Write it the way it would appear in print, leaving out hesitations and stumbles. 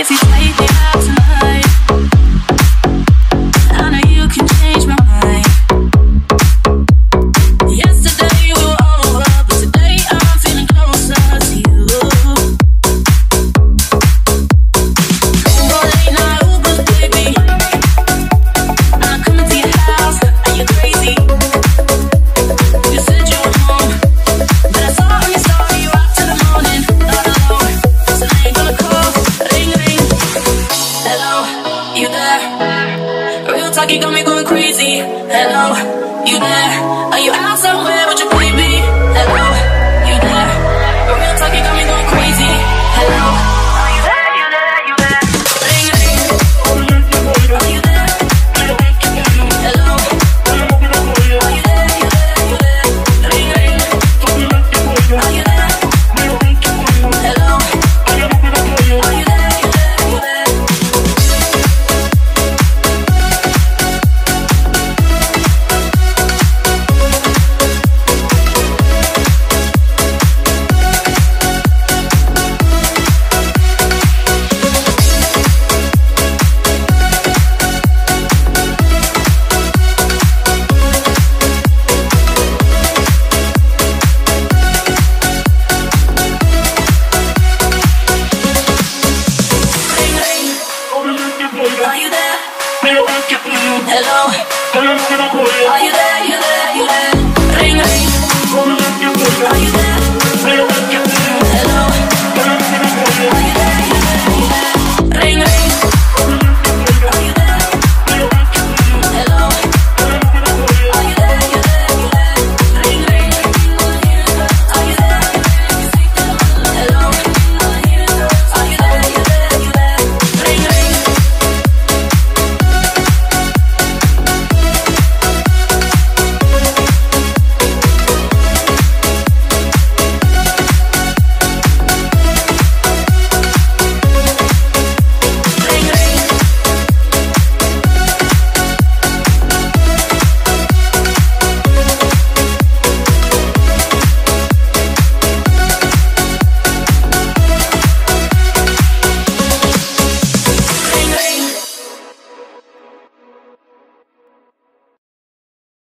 If you play me out tonight, I know you can change my mind. Yesterday we were over, but today I'm feeling closer to you. All late night Uber, baby, I'm coming to your house, are you crazy? You said you were home, but I saw on your story you out till the morning, not alone. So I ain't gonna call. Ring ring, hello, you there? Real talk, you got me going crazy. Hello.